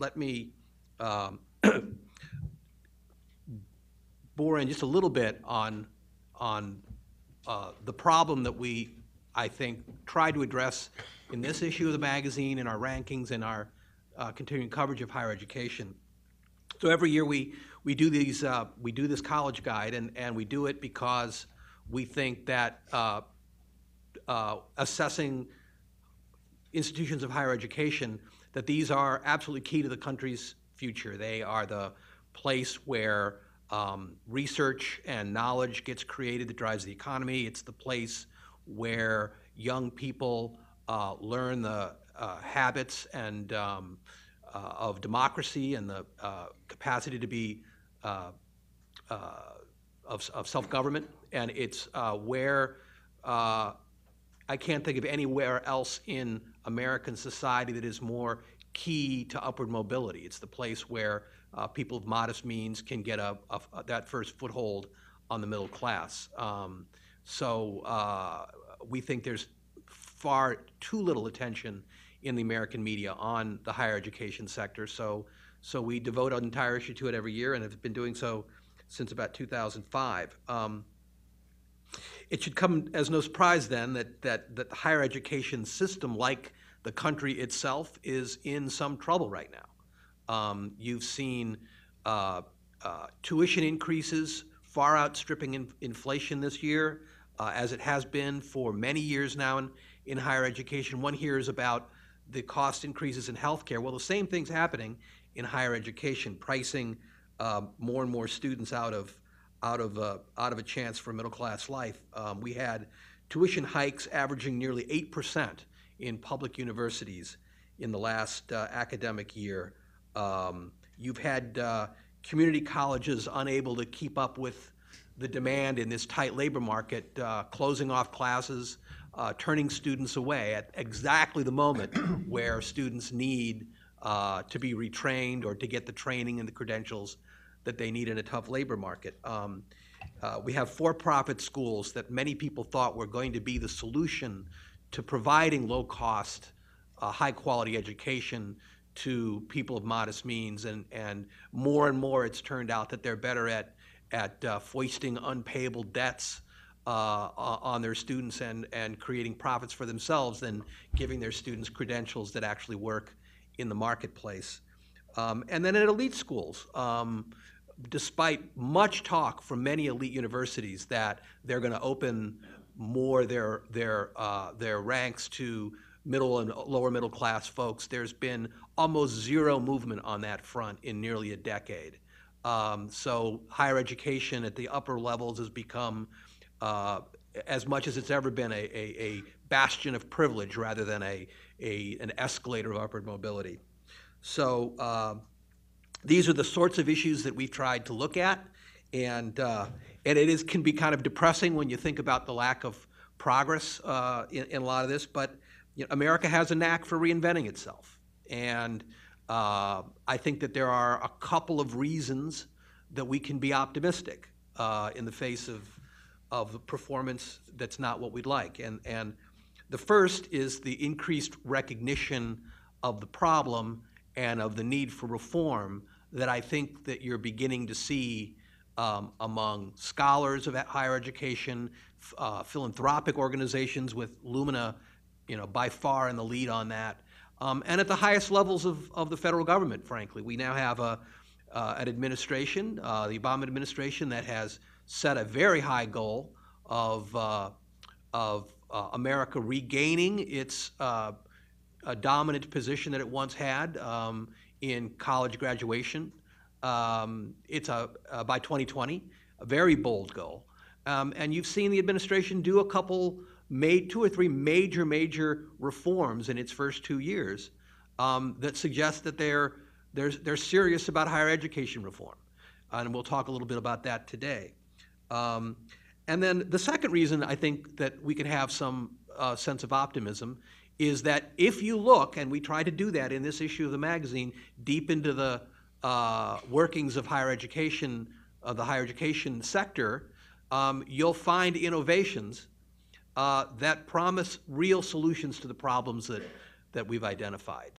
Let me bore in just a little bit on the problem that we, I think, tried to address in this issue of the magazine, in our rankings, in our continuing coverage of higher education. So every year we do this college guide, and we do it because we think that assessing institutions of higher education, that these are absolutely key to the country's future. They are the place where research and knowledge gets created that drives the economy. It's the place where young people learn the habits and of democracy and the capacity to be of self-government. And it's where I can't think of anywhere else in American society that is more key to upward mobility. It's the place where people of modest means can get that first foothold on the middle class. So we think there's far too little attention in the American media on the higher education sector. So we devote an entire issue to it every year and have been doing so since about 2005. It should come as no surprise then that the higher education system, like the country itself, is in some trouble right now. You've seen tuition increases far outstripping inflation this year, as it has been for many years now in higher education. One hears about the cost increases in healthcare. Well, the same thing's happening in higher education, pricing more and more students out of a chance for middle-class life. We had tuition hikes averaging nearly 8% in public universities in the last academic year. You've had community colleges unable to keep up with the demand in this tight labor market, closing off classes, turning students away at exactly the moment where students need to be retrained or to get the training and the credentials that they need in a tough labor market. We have for-profit schools that many people thought were going to be the solution to providing low-cost, high-quality education to people of modest means, and more it's turned out that they're better at foisting unpayable debts on their students and creating profits for themselves than giving their students credentials that actually work in the marketplace. And then at elite schools, despite much talk from many elite universities that they're going to open more their ranks to middle and lower middle class folks, there's been almost zero movement on that front in nearly a decade. So higher education at the upper levels has become, as much as it's ever been, a bastion of privilege rather than an escalator of upward mobility. So these are the sorts of issues that we've tried to look at, and it can be kind of depressing when you think about the lack of progress in a lot of this, but you know, America has a knack for reinventing itself. And I think that there are a couple of reasons that we can be optimistic in the face of performance that's not what we'd like. And the first is the increased recognition of the problem and of the need for reform that I think that you're beginning to see among scholars of higher education, philanthropic organizations, with Lumina, you know, by far in the lead on that, and at the highest levels of the federal government. Frankly, we now have an administration, the Obama administration, that has set a very high goal of America regaining its a dominant position that it once had in college graduation. It's by 2020, a very bold goal. And you've seen the administration do two or three major reforms in its first 2 years that suggest that they're serious about higher education reform. And we'll talk a little bit about that today. And then the second reason I think that we can have some sense of optimism is that if you look, and we try to do that in this issue of the magazine, deep into the workings of higher education, of the higher education sector, you'll find innovations that promise real solutions to the problems that we've identified.